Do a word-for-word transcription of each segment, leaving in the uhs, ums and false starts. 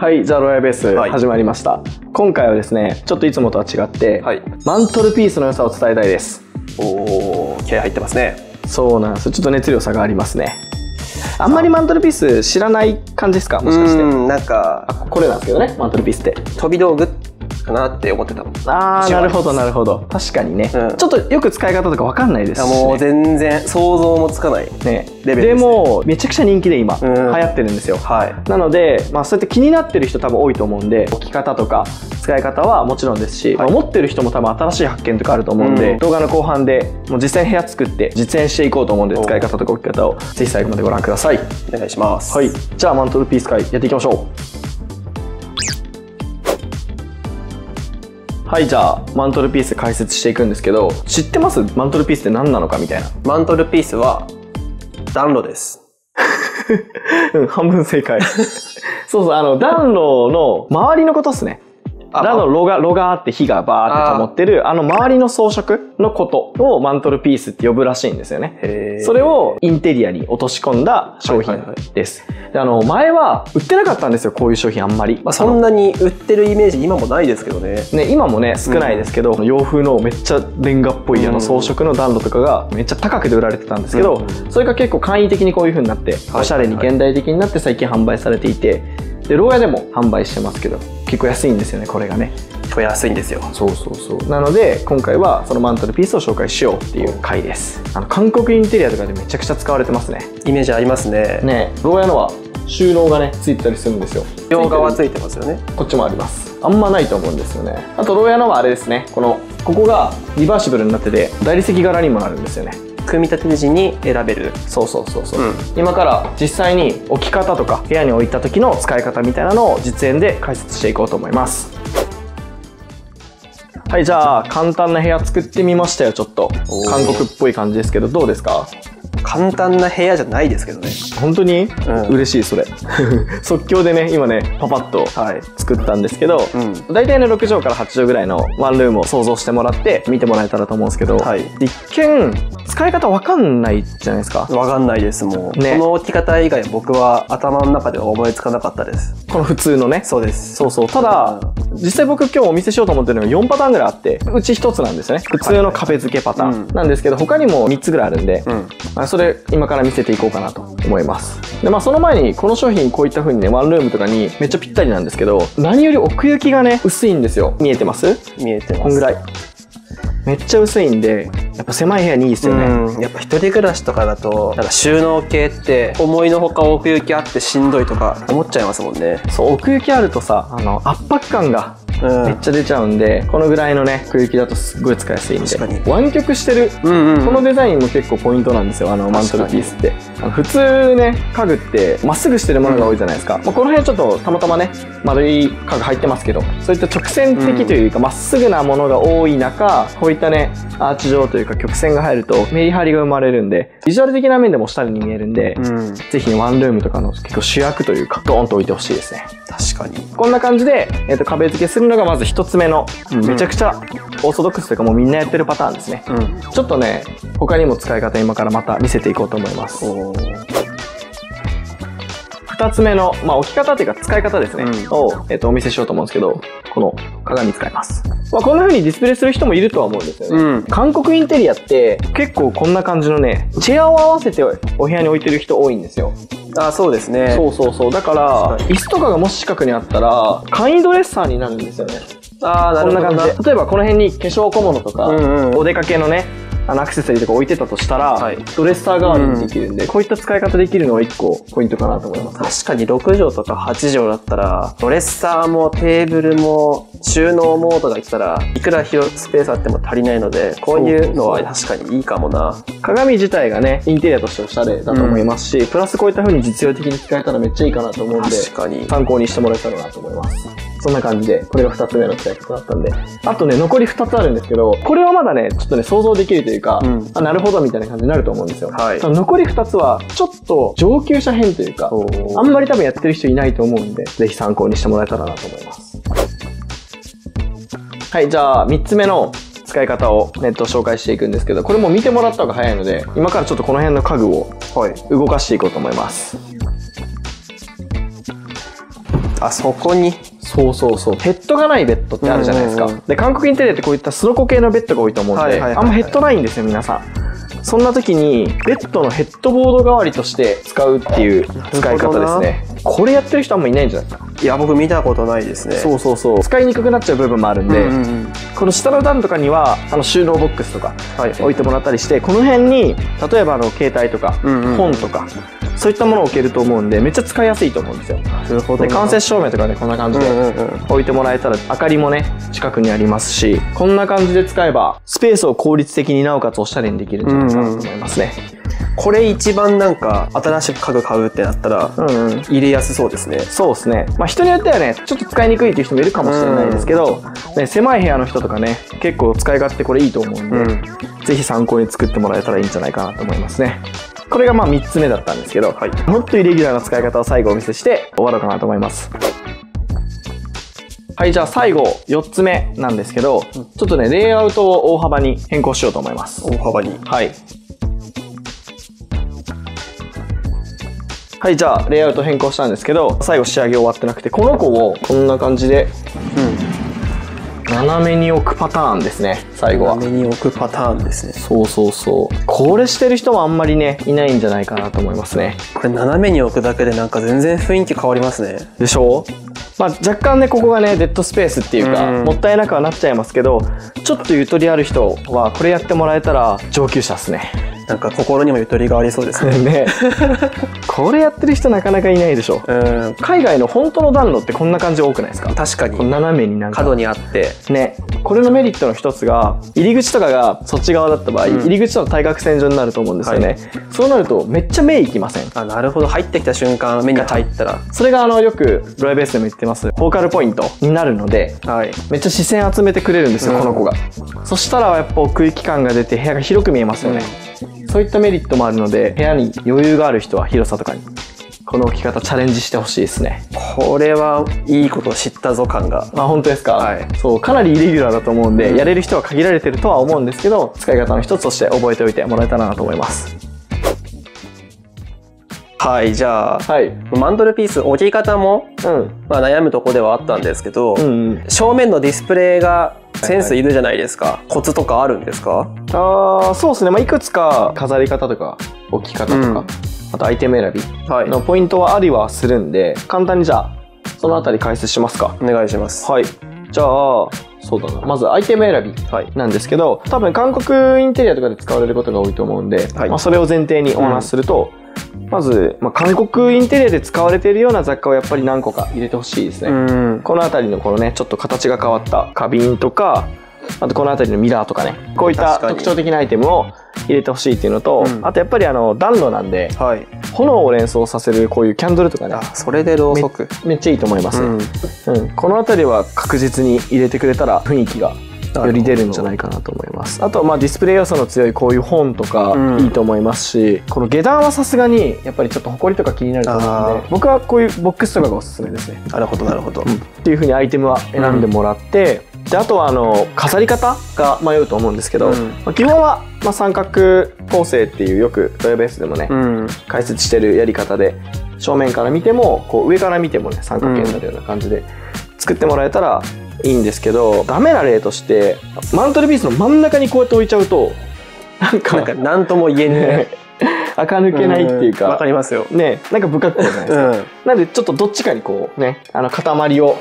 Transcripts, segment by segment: はい、ザ・ローヤベース、はい、始まりました。今回はですね、ちょっといつもとは違って、はい、マントルピースの良さを伝えたいです。おお、気合入ってますね。そうなんです。ちょっと熱量差がありますね。あんまりマントルピース知らない感じですか、もしかして。なんかこれなんですけどね、マントルピースって飛び道具かなって思ってたもん。ああ、なるほどなるほど。確かにね、うん、ちょっとよく使い方とか分かんないですし、ね、もう全然想像もつかないレベル で,、ね、でもめちゃくちゃ人気で今、うん、流行ってるんですよ、はい、なので、まあ、そうやって気になってる人多分多いと思うんで、置き方とか使い方はもちろんですし、はい、持ってる人も多分新しい発見とかあると思うんで、うん、動画の後半でもう実際に部屋作って実演していこうと思うんで、使い方とか置き方をぜひ最後までご覧ください。お願いします、はい、じゃあマントルピース会やっていきましょう。はい、じゃあマントルピース解説していくんですけど、知ってます？マントルピースって何なのかみたいな。マントルピースは暖炉です。うん、半分正解。そうそう、あの暖炉の周りのことっすね。暖炉の炉が、炉があって火がバーって灯ってる、あの周りの装飾のことをマントルピースって呼ぶらしいんですよね。それをインテリアに落とし込んだ商品です。で、あの、前は売ってなかったんですよ、こういう商品あんまり。まあ、そんなに売ってるイメージ今もないですけどね。ね、今もね、少ないですけど、うん、洋風のめっちゃレンガっぽいあの装飾の暖炉とかがめっちゃ高くで売られてたんですけど、うん、それが結構簡易的にこういう風になって、おしゃれに現代的になって最近販売されていて、で、ローヤでも販売してますけど、結構安いんですよね、これがね。これ安いんですよ。そうそうそう。なので、今回はそのマントルピースを紹介しようっていう回です。あの、韓国インテリアとかでめちゃくちゃ使われてますね。イメージありますね。ね、ローヤのは収納がね、ついてたりするんですよ。両側ついてますよね。こっちもあります。あんまないと思うんですよね。あと、ローヤのはあれですね。この、ここがリバーシブルになってて、大理石柄にもなるんですよね。組み立て時に選べる。そうそうそうそう、うん、今から実際に置き方とか部屋に置いた時の使い方みたいなのを実演で解説していこうと思います。はい、じゃあ簡単な部屋作ってみましたよ。ちょっと韓国っぽい感じですけど、どうですか？簡単な部屋じゃないですけどね。本当に、うん、嬉しいそれ。即興でね、今ねパパッと作ったんですけど、うん、大体ねろくじょうからはちじょうぐらいのワンルームを想像してもらって見てもらえたらと思うんですけど、はい、一見使い方わかんないじゃないですか。わかんないですもう、ね、この置き方以外僕は頭の中では思いつかなかったです、この普通のね。そうです。そうそう。ただ実際僕今日お見せしようと思ってるのがよんパターンぐらいあって、うちひとつなんですよね、普通の壁付けパターンなんですけど、他にもみっつぐらいあるんで、うん、まあそれ今から見せていこうかなと思います。で、まあその前にこの商品こういった風にねワンルームとかにめっちゃぴったりなんですけど、何より奥行きがね薄いんですよ。見えてます？見えてます。こんぐらいめっちゃ薄いんで、やっぱ狭い部屋にいいですよね。やっぱ一人暮らしとかだと、なんか収納系って思いのほか奥行きあってしんどいとか思っちゃいますもんね。そう、奥行きあるとさ、あの圧迫感がめっちゃ出ちゃうんで、このぐらいのね奥行きだとすっごい使いやすいんで。湾曲してる、このデザインも結構ポイントなんですよ、あのマントルピースって。普通ね家具ってまっすぐしてるものが多いじゃないですか。この辺ちょっとたまたまね丸い家具入ってますけど、そういった直線的というかまっすぐなものが多い中、こういったねアーチ状というか曲線が入るとメリハリが生まれるんで、ビジュアル的な面でもおしゃれに見えるんで、ぜひワンルームとかの結構主役というかドーンと置いてほしいですね。確かにこんな感じで壁付けするのがまずひとつめの、めちゃくちゃオーソドックスというかもうみんなやってるパターンですね、うん、ちょっとね他にも使い方今からまた見せていこうと思います。ふたつめの、まあ、置き方というか使い方ですね、うん、を、えっと、お見せしようと思うんですけど、この鏡使います、まあ、こんな風にディスプレイする人もいるとは思うんですよね、うん、韓国インテリアって結構こんな感じのねチェアを合わせてお部屋に置いてる人多いんですよ。あ、そうですね。そうそうそう。だから椅子とかがもし近くにあったら簡易ドレッサーになるんですよね。ああ、なるほど。こんな感じで、例えばこの辺に化粧小物とか、うん、うん、お出かけのねあのアクセサリーとか置いてたとしたら、はい、ドレッサー代わりにできるんで、うん、こういった使い方できるのがいっこポイントかなと思います。確かにろくじょうとかはちじょうだったら、ドレッサーもテーブルも収納モードがいったらいくら広スペースあっても足りないので、こういうのは確かにいいかもな。鏡自体がねインテリアとしておしゃれだと思いますし、うん、プラスこういった風に実用的に使えたらめっちゃいいかなと思うんで、確かに参考にしてもらえたらなと思います。そんな感じで、これがふたつめの使い方だったんで。あとね、残りふたつあるんですけど、これはまだね、ちょっとね、想像できるというか、うん、あ、なるほどみたいな感じになると思うんですよ。はい、残りふたつは、ちょっと上級者編というか、あんまり多分やってる人いないと思うんで、ぜひ参考にしてもらえたらなと思います。はい、じゃあみっつめの使い方をネット紹介していくんですけど、これも見てもらった方が早いので、今からちょっとこの辺の家具を動かしていこうと思います。はいあそこにそうそうそうヘッドがないベッドってあるじゃないですか。で韓国インテリアってこういったスロコ系のベッドが多いと思うんであんまヘッドないんですよ皆さん。そんな時にベッドのヘッドボード代わりとして使うっていう使い方ですね。これやってる人あんまいないんじゃないかな。いや僕見たことないですね。そうそうそう使いにくくなっちゃう部分もあるんで、この下の段とかにはあの収納ボックスとか置いてもらったりして、この辺に例えばあの携帯とか本とかそういったものを置けると思うんでめっちゃ使いやすいと思うんですよ。なるほど。で間接照明とかねこんな感じで置いてもらえたら明かりもね近くにありますし、こんな感じで使えばスペースを効率的になおかつおしゃれにできるんじゃないかなと思いますね。これ一番なんか新しく家具買うってなったら入れやすそうですね。そうですね。まあ人によってはねちょっと使いにくいっていう人もいるかもしれないですけど、ね、狭い部屋の人とかね結構使い勝手これいいと思うんで、うん、ぜひ参考に作ってもらえたらいいんじゃないかなと思いますね。これがまあみっつめだったんですけど、はい、もっとイレギュラーな使い方を最後お見せして終わろうかなと思います。はい、じゃあ最後よっつめなんですけど、うん、ちょっとねレイアウトを大幅に変更しようと思います。大幅に。はいはい、じゃあレイアウト変更したんですけど最後仕上げ終わってなくて、この子をこんな感じで、うん、斜めに置くパターンですね。最後は斜めに置くパターンですね。そうそうそうこれしてる人もあんまりねいないんじゃないかなと思いますね。これ斜めに置くだけでなんか全然雰囲気変わりますね。でしょう。まあ若干ねここがねデッドスペースっていうか、うん、もったいなくはなっちゃいますけど、ちょっとゆとりある人はこれやってもらえたら上級者っすね。なんか心にもゆとりがありそうですね。ねこれやってる人なかなかいないでしょ。うん海外の本当の暖炉ってこんな感じ多くないですか。確かに斜めになんか角にあってね。これのメリットの一つが入り口とかがそっち側だった場合、うん、入り口との対角線上になると思うんですよね、はい、そうなるとめっちゃ目いきません。あなるほど。入ってきた瞬間目に入ったらそれがあのよくドライベースでも言ってますフォーカルポイントになるので、はい、めっちゃ視線集めてくれるんですよ、うん、この子が。そしたらやっぱ奥行き感が出て部屋が広く見えますよね、うんそういったメリットもあるので部屋に余裕がある人は広さとかにこの置き方チャレンジしてほしいですね。これはいいことを知ったぞ感が。あ本当ですか、はい、そうかなりイレギュラーだと思うんで、うん、やれる人は限られてるとは思うんですけど使い方の一つとして覚えておいてもらえたらなと思います。はいじゃあ、はい、マントルピース置き方も、うん、まあ悩むとこではあったんですけど、うんうん、正面のディスプレイがセンスいるじゃないですか、はいはい、コツとかあるんですか。ああそうですね、まあ、いくつか飾り方とか置き方とか、うん、あとアイテム選びのポイントはありはするんで、はい、簡単にじゃあその辺り解説しますか。お願いします。はいじゃあそうだなまずアイテム選びなんですけど、はい、多分韓国インテリアとかで使われることが多いと思うんで、はい、まあそれを前提にお話しすると、うんまず、まあ、韓国インテリアで使われているような雑貨をやっぱり何個か入れてほしいですね。この辺りのこのねちょっと形が変わった花瓶とかあとこの辺りのミラーとかねこういった特徴的なアイテムを入れてほしいっていうのと、うん、あとやっぱりあの暖炉なんで、はい、炎を連想させるこういうキャンドルとかねそれでろうそく め, めっちゃいいと思います、ねうんうん、この辺りは確実に入れてくれたら雰囲気がより出るんじゃないかなと思います。あとまあディスプレイ要素の強いこういう本とかいいと思いますし、うん、この下段はさすがにやっぱりちょっと埃とか気になると思うので僕はこういうボックスとかがおすすめですね。なるほどなるほど、うん、っていうふうにアイテムは選んでもらって、うん、であとはあの飾り方が迷うと思うんですけど、うんまあ、基本はまあ三角構成っていうよくドライベースでもね、うん、解説してるやり方で正面から見てもこう上から見てもね三角形になるような感じで作ってもらえたらいいんですけど、ダメな例としてマントルピースの真ん中にこうやって置いちゃうとなんか何とも言えない垢抜けないっていうかわかりますよね。なんか不格好じゃないですか、うん、なんでちょっとどっちかにこうねあの塊を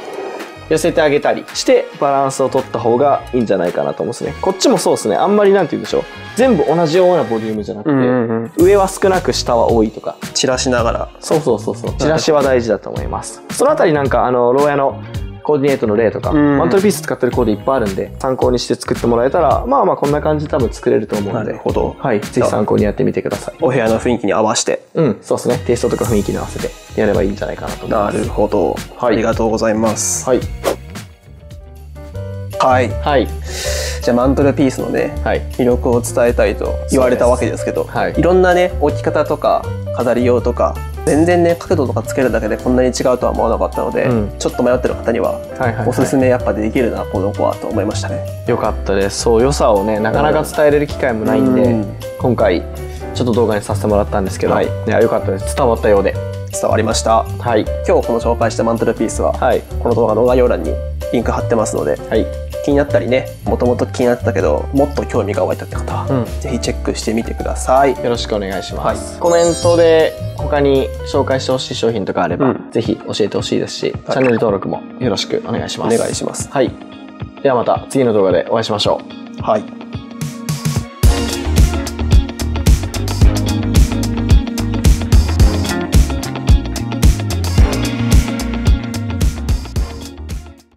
寄せてあげたりしてバランスを取った方がいいんじゃないかなと思うんですね。こっちもそうですねあんまりなんて言うんでしょう全部同じようなボリュームじゃなくて上は少なく下は多いとか散らしながらそうそうそうそう散らしは大事だと思います。そのあたりなんかあのLOWYAのコーディネートの例とかマントルピース使ってるコーデいっぱいあるんで参考にして作ってもらえたらまあまあこんな感じで多分作れると思うので、なるほど、はい、ぜひ参考にやってみてください。お部屋の雰囲気に合わせてうんそうですねテイストとか雰囲気に合わせてやればいいんじゃないかなと思います。なるほど、はい、ありがとうございます。はいはい、はい、じゃあマントルピースのね、はい、魅力を伝えたいと言われたわけですけど、はい、いろんなね置き方とか飾り用とか全然ね角度とかつけるだけでこんなに違うとは思わなかったので、うん、ちょっと迷ってる方にはおすすめやっぱできるなこの子はと思いましたね。よかったです。そう良さをねなかなか伝えれる機会もないんで、うん、今回ちょっと動画にさせてもらったんですけど、はい、いや、よかったです。伝わったようで。伝わりました。はい、今日この紹介したマントルピースは、はい、この動画の概要欄にリンク貼ってますので、はい、気になったりね、もともと気になってたけどもっと興味が湧いたって方は、うん、ぜひチェックしてみてください。よろしくお願いします、はい、コメントで他に紹介してほしい商品とかあれば、うん、ぜひ教えてほしいですし、はい、チャンネル登録もよろしくお願いします。お願いします。はい、ではまた次の動画でお会いしましょう。はい。